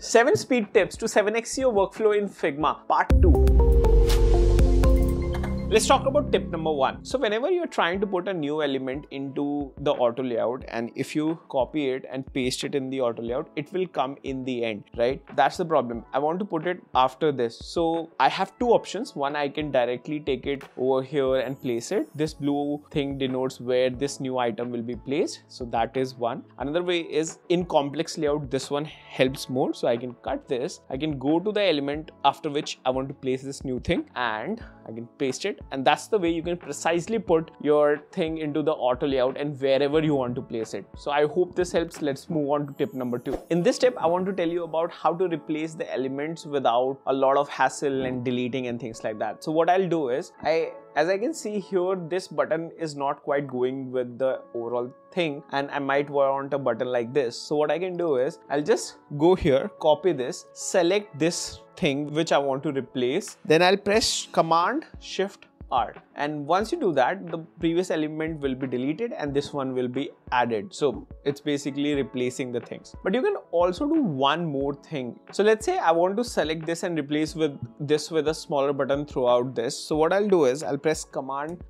7 speed tips to 7x your workflow in Figma, part 2. Let's talk about tip number 1. So whenever you're trying to put a new element into the auto layout, and if you copy it and paste it in the auto layout, it will come in the end, right? That's the problem. I want to put it after this. So I have two options. One, I can directly take it over here and place it. This blue thing denotes where this new item will be placed. So that is one. Another way is in complex layout, this one helps more. So I can cut this. I can go to the element after which I want to place this new thing and I can paste it. And that's the way you can precisely put your thing into the auto layout and wherever you want to place it. So I hope this helps. Let's move on to tip number 2. In this tip, I want to tell you about how to replace the elements without a lot of hassle and deleting and things like that. So what I'll do is, as I can see here, this button is not quite going with the overall thing and I might want a button like this. So what I can do is, I'll just go here, copy this, select this thing which I want to replace. Then I'll press Command Shift R. And once you do that, the previous element will be deleted and this one will be added. So it's basically replacing the things. But you can also do one more thing. So let's say I want to select this and replace with this with a smaller button throughout this. So what I'll do is I'll press Command/.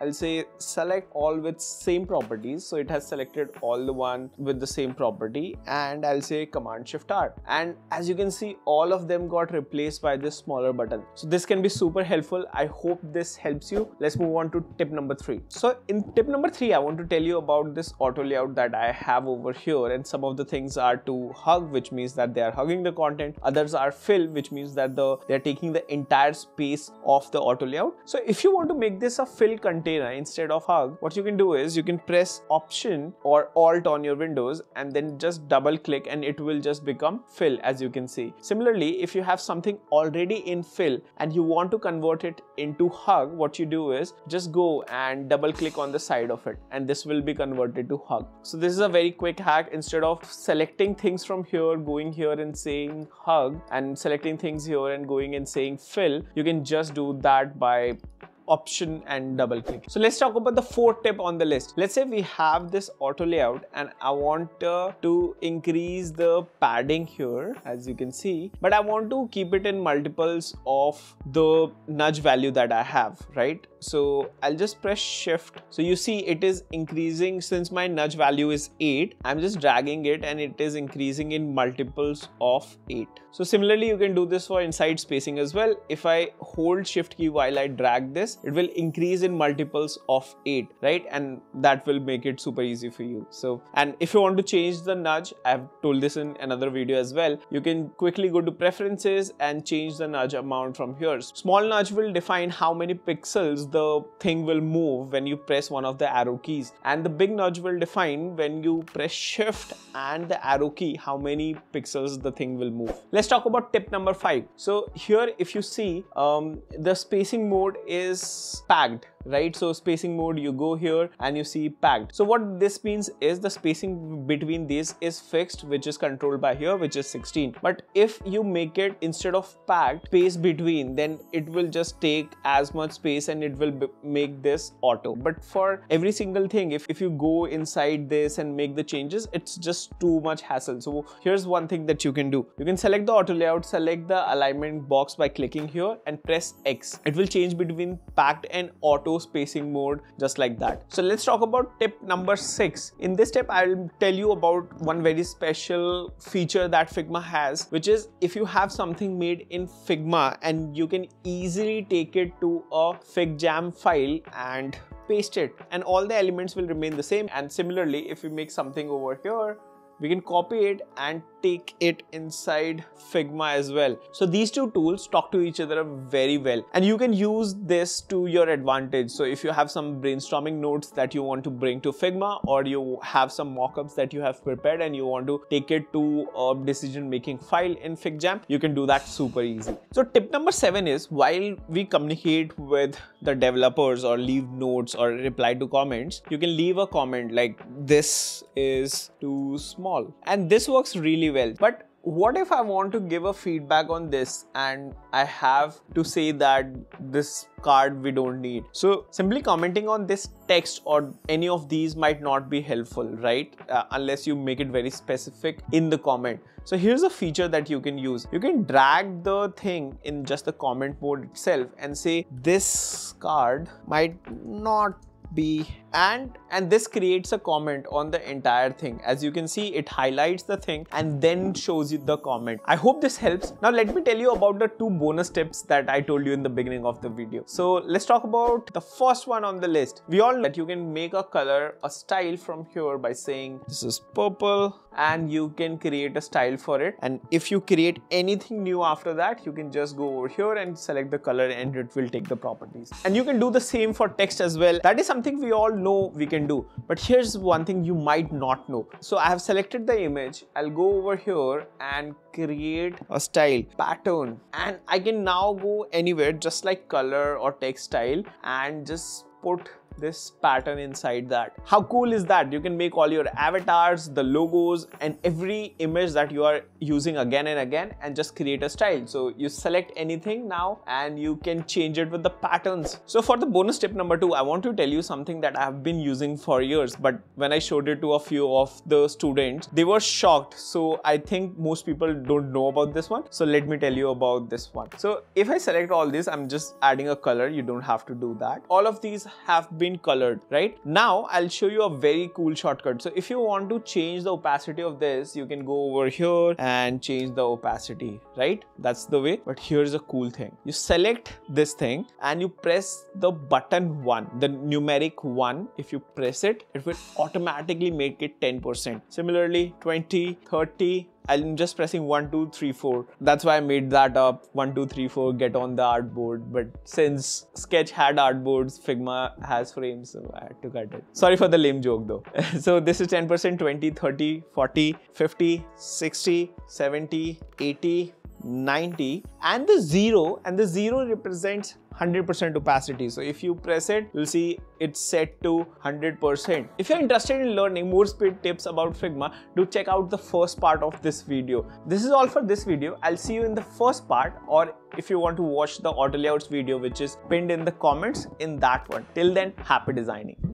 I'll say select all with same properties. So it has selected all the one with the same property, and I'll say Command/Shift/R. And as you can see, all of them got replaced by this smaller button. So this can be super helpful. I hope this helps you. Let's move on to tip number 3. So in tip number 3, I want to tell you about this auto layout that I have over here, and some of the things are to hug, which means that they are hugging the content. Others are fill, which means that they are taking the entire space of the auto layout. So if you want to make this a fill container instead of hug, what you can do is you can press Option or Alt on your Windows and then just double click and it will just become fill, as you can see. Similarly, if you have something already in fill and you want to convert it into hug, what you do is just go and double click on the side of it and this will be converted to hug. So this is a very quick hack. Instead of selecting things from here, going here and saying hug, and selecting things here and going and saying fill, you can just do that by Option and double click. So let's talk about the fourth tip on the list. Let's say we have this auto layout and I want to increase the padding here, as you can see, but I want to keep it in multiples of the nudge value that I have, right? So I'll just press Shift. So you see it is increasing. Since my nudge value is 8, I'm just dragging it and it is increasing in multiples of 8. So similarly, you can do this for inside spacing as well. If I hold Shift key while I drag this, it will increase in multiples of 8, right? And that will make it super easy for you. So, and if you want to change the nudge, I have told this in another video as well, you can quickly go to preferences and change the nudge amount from here. Small nudge will define how many pixels the thing will move when you press one of the arrow keys, and the big nudge will define when you press Shift and the arrow key how many pixels the thing will move. Let's talk about tip number 5. So here, if you see, the spacing mode is packed, right? So spacing mode, you go here and you see packed. So what this means is the spacing between these is fixed, which is controlled by here, which is 16. But if you make it instead of packed, space between, then it will just take as much space and it will make this auto. But for every single thing, if you go inside this and make the changes, it's just too much hassle. So here's one thing that you can do. You can select the auto layout, select the alignment box by clicking here and press X. It will change between packed and auto spacing mode, just like that. So let's talk about tip number 6. In this tip, I'll tell you about one very special feature that Figma has, which is if you have something made in Figma and you can easily take it to a FigJam file and paste it, and all the elements will remain the same. And similarly, if we make something over here, we can copy it and take it inside Figma as well. So these two tools talk to each other very well, and you can use this to your advantage. So if you have some brainstorming notes that you want to bring to Figma, or you have some mockups that you have prepared and you want to take it to a decision-making file in FigJam, you can do that super easy. So tip number 7 is, while we communicate with the developers or leave notes or reply to comments, you can leave a comment like, this is too small, and this works really well. But what if I want to give a feedback on this and I have to say that this card we don't need? So simply commenting on this text or any of these might not be helpful, right? Unless you make it very specific in the comment. So here's a feature that you can use. You can drag the thing in just the comment mode itself and say this card might not be, and this creates a comment on the entire thing. As you can see, it highlights the thing and then shows you the comment. I hope this helps. Now let me tell you about the two bonus tips that I told you in the beginning of the video. So let's talk about the first one on the list. We all know that you can make a color, a style from here by saying this is purple, and you can create a style for it. And if you create anything new after that, you can just go over here and select the color and it will take the properties. And you can do the same for text as well. That is something we all know we can do, but here's one thing you might not know. So I have selected the image. I'll go over here and create a style pattern, and I can now go anywhere just like color or text style and just put this pattern inside that. How cool is that? You can make all your avatars, the logos, and every image that you are using again and again, and just create a style. So you select anything now and you can change it with the patterns. So for the bonus tip number 2, I want to tell you something that I have been using for years, but when I showed it to a few of the students, they were shocked. So I think most people don't know about this one. So let me tell you about this one. So if I select all this, I'm just adding a color. You don't have to do that. All of these have been colored, right? Now I'll show you a very cool shortcut. So if you want to change the opacity of this, you can go over here and change the opacity, right? That's the way. But here's a cool thing. You select this thing and you press the button 1, the numeric 1. If you press it, it will automatically make it 10%. Similarly, 20, 30, I'm just pressing 1, 2, 3, 4. That's why I made that up. 1, 2, 3, 4, get on the artboard. But since Sketch had artboards, Figma has frames, so I had to cut it. Sorry for the lame joke though. So this is 10%, 20, 30, 40, 50, 60, 70, 80, 90, and the 0. And the 0 represents 100% opacity. So if you press it, you'll see it's set to 100%. If you're interested in learning more speed tips about Figma, do check out the first part of this video. This is all for this video. I'll see you in the first part, or if you want to watch the auto layouts video, which is pinned in the comments, in that one. Till then, happy designing.